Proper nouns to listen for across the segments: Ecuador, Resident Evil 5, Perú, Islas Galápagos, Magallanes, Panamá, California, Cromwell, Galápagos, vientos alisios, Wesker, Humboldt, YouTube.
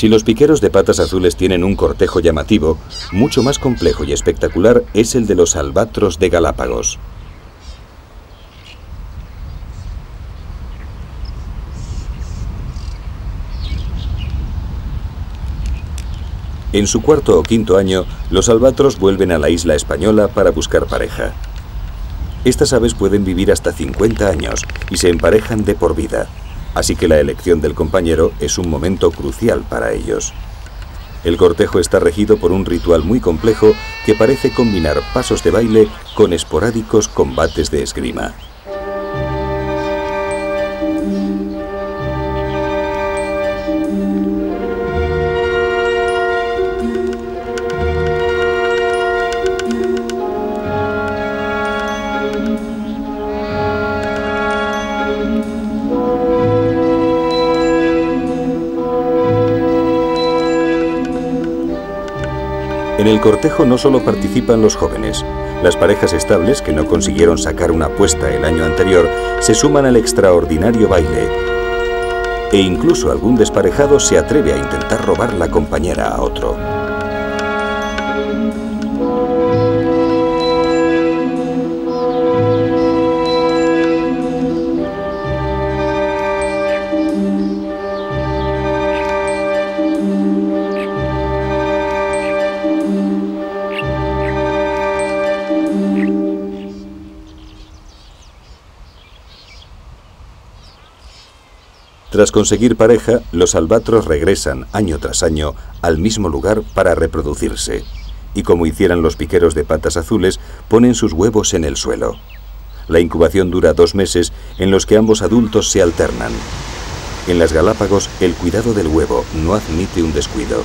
Si los piqueros de patas azules tienen un cortejo llamativo, mucho más complejo y espectacular es el de los albatros de Galápagos. En su cuarto o quinto año, los albatros vuelven a la isla española para buscar pareja. Estas aves pueden vivir hasta 50 años y se emparejan de por vida, así que la elección del compañero es un momento crucial para ellos. El cortejo está regido por un ritual muy complejo que parece combinar pasos de baile con esporádicos combates de esgrima. En el cortejo no solo participan los jóvenes. Las parejas estables, que no consiguieron sacar una apuesta el año anterior, se suman al extraordinario baile. E incluso algún desparejado se atreve a intentar robar la compañera a otro. Tras conseguir pareja, los albatros regresan año tras año al mismo lugar para reproducirse, y como hicieran los piqueros de patas azules, ponen sus huevos en el suelo. La incubación dura 2 meses, en los que ambos adultos se alternan. En las Galápagos, el cuidado del huevo no admite un descuido.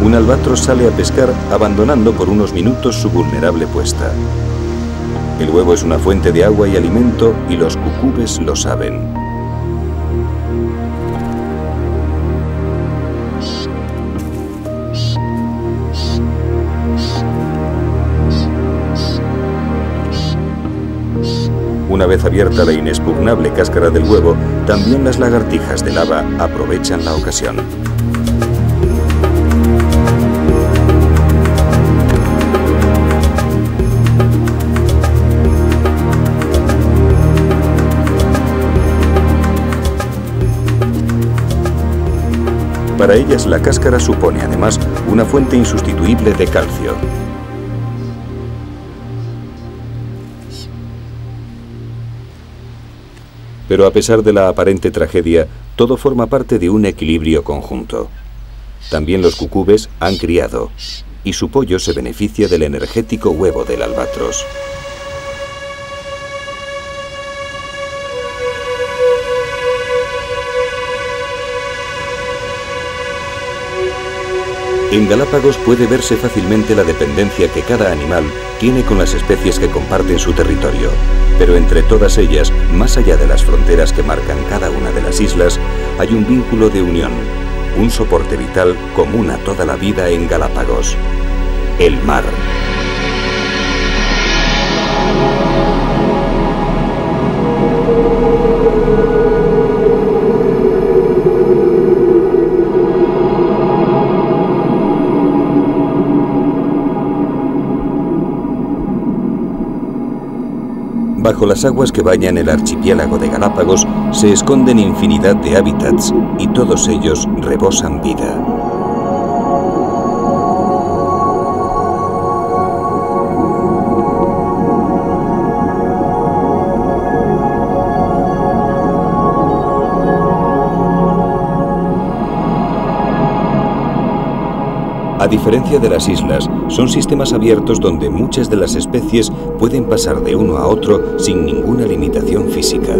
Un albatro sale a pescar abandonando por unos minutos su vulnerable puesta. El huevo es una fuente de agua y alimento y los cucubes lo saben. Una vez abierta la inexpugnable cáscara del huevo, también las lagartijas de lava aprovechan la ocasión. Para ellas la cáscara supone además una fuente insustituible de calcio. Pero a pesar de la aparente tragedia, todo forma parte de un equilibrio conjunto. También los cucubes han criado, y su pollo se beneficia del energético huevo del albatros. En Galápagos puede verse fácilmente la dependencia que cada animal tiene con las especies que comparten su territorio, pero entre todas ellas, más allá de las fronteras que marcan cada una de las islas, hay un vínculo de unión, un soporte vital común a toda la vida en Galápagos: el mar. Bajo las aguas que bañan el archipiélago de Galápagos se esconden infinidad de hábitats y todos ellos rebosan vida. A diferencia de las islas, son sistemas abiertos donde muchas de las especies pueden pasar de uno a otro sin ninguna limitación física.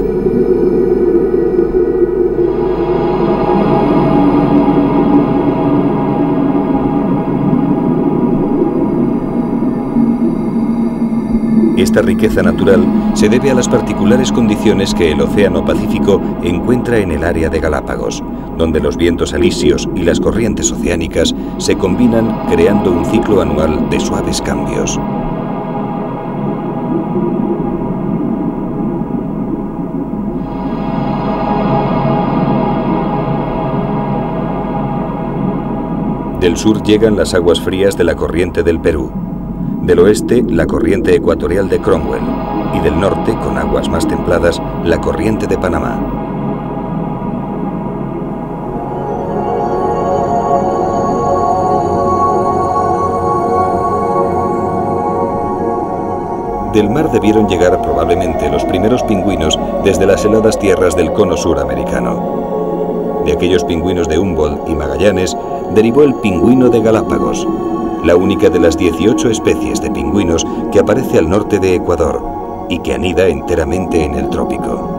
Esta riqueza natural se debe a las particulares condiciones que el Océano Pacífico encuentra en el área de Galápagos, donde los vientos alisios y las corrientes oceánicas se combinan creando un ciclo anual de suaves cambios. Del sur llegan las aguas frías de la corriente del Perú, del oeste la corriente ecuatorial de Cromwell y del norte, con aguas más templadas, la corriente de Panamá. Del mar debieron llegar probablemente los primeros pingüinos desde las heladas tierras del cono sur americano. De aquellos pingüinos de Humboldt y Magallanes derivó el pingüino de Galápagos, la única de las 18 especies de pingüinos que aparece al norte de Ecuador y que anida enteramente en el trópico.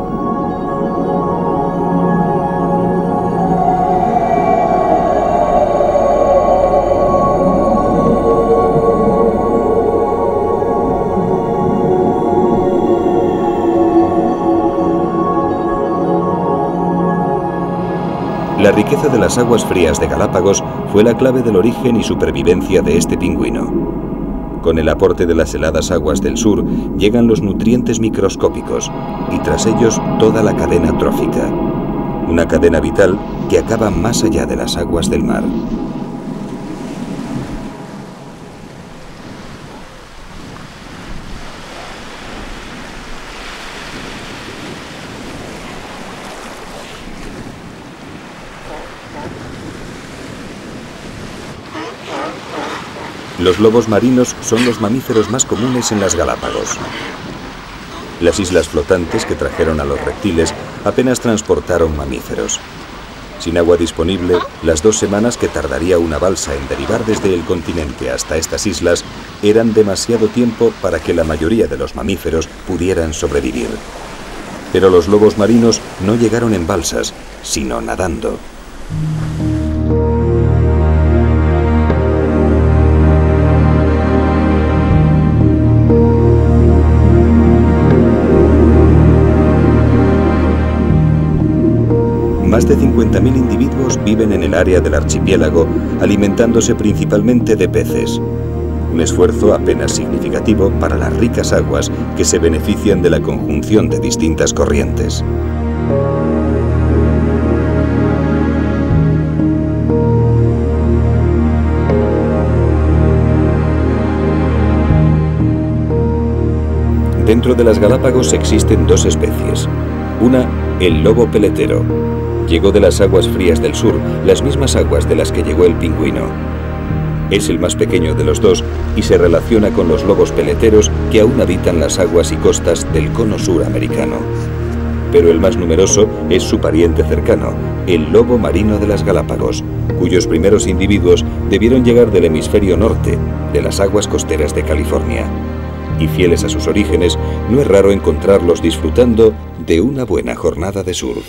La riqueza de las aguas frías de Galápagos fue la clave del origen y supervivencia de este pingüino. Con el aporte de las heladas aguas del sur llegan los nutrientes microscópicos y tras ellos toda la cadena trófica, una cadena vital que acaba más allá de las aguas del mar. Los lobos marinos son los mamíferos más comunes en las Galápagos. Las islas flotantes que trajeron a los reptiles apenas transportaron mamíferos. Sin agua disponible, las 2 semanas que tardaría una balsa en derivar desde el continente hasta estas islas eran demasiado tiempo para que la mayoría de los mamíferos pudieran sobrevivir. Pero los lobos marinos no llegaron en balsas, sino nadando. Más de 50.000 individuos viven en el área del archipiélago, alimentándose principalmente de peces. Un esfuerzo apenas significativo para las ricas aguas que se benefician de la conjunción de distintas corrientes. Dentro de las Galápagos existen 2 especies. Una, el lobo peletero. Llegó de las aguas frías del sur, las mismas aguas de las que llegó el pingüino. Es el más pequeño de los dos y se relaciona con los lobos peleteros que aún habitan las aguas y costas del cono sur americano. Pero el más numeroso es su pariente cercano, el lobo marino de las Galápagos, cuyos primeros individuos debieron llegar del hemisferio norte, de las aguas costeras de California. Y fieles a sus orígenes, no es raro encontrarlos disfrutando de una buena jornada de surf.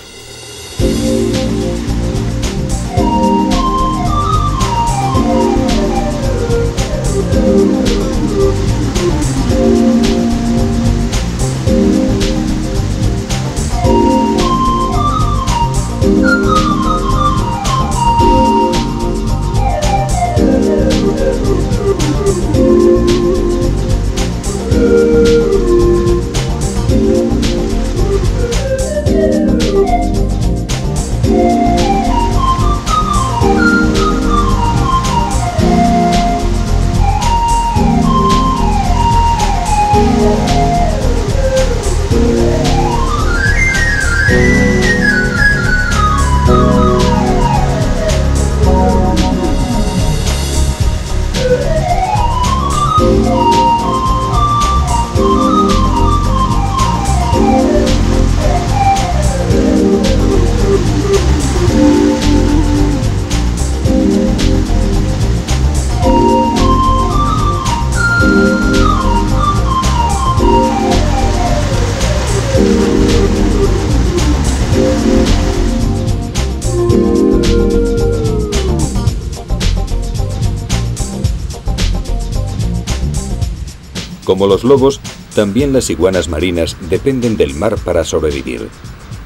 Como los lobos, También las iguanas marinas dependen del mar para sobrevivir.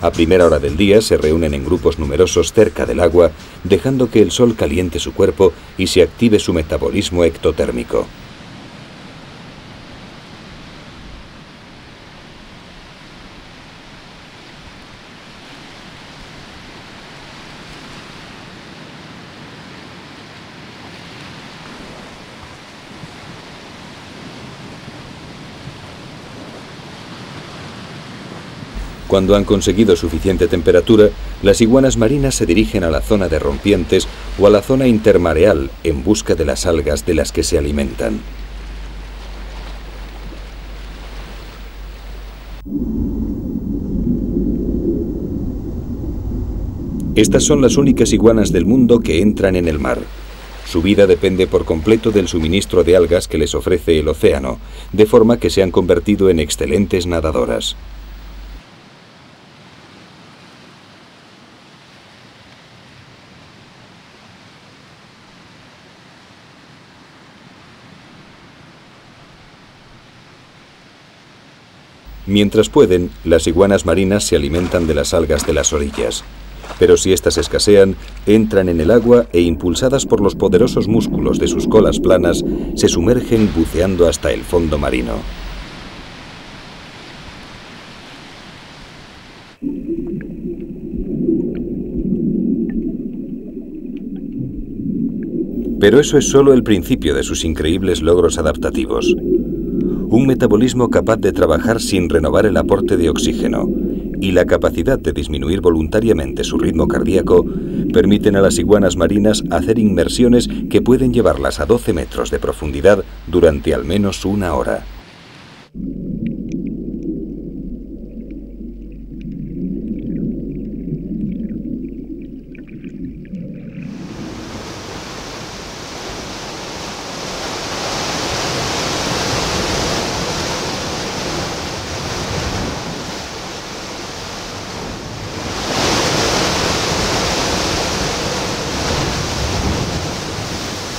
A primera hora del día se reúnen en grupos numerosos cerca del agua, dejando que el sol caliente su cuerpo y se active su metabolismo ectotérmico. Cuando han conseguido suficiente temperatura, las iguanas marinas se dirigen a la zona de rompientes o a la zona intermareal en busca de las algas de las que se alimentan. Estas son las únicas iguanas del mundo que entran en el mar. Su vida depende por completo del suministro de algas que les ofrece el océano, de forma que se han convertido en excelentes nadadoras. Mientras pueden, las iguanas marinas se alimentan de las algas de las orillas. Pero si estas escasean, entran en el agua e, impulsadas por los poderosos músculos de sus colas planas, se sumergen buceando hasta el fondo marino. Pero eso es solo el principio de sus increíbles logros adaptativos. Un metabolismo capaz de trabajar sin renovar el aporte de oxígeno y la capacidad de disminuir voluntariamente su ritmo cardíaco permiten a las iguanas marinas hacer inmersiones que pueden llevarlas a 12 metros de profundidad durante al menos una hora.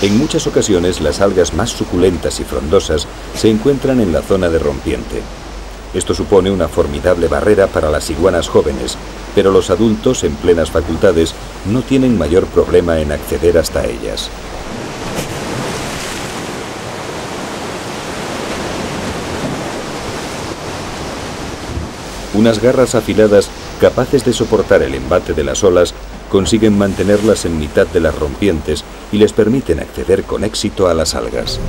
En muchas ocasiones las algas más suculentas y frondosas se encuentran en la zona de rompiente. Esto supone una formidable barrera para las iguanas jóvenes, pero los adultos en plenas facultades no tienen mayor problema en acceder hasta ellas. Unas garras afiladas capaces de soportar el embate de las olas consiguen mantenerlas en mitad de las rompientes y les permiten acceder con éxito a las algas.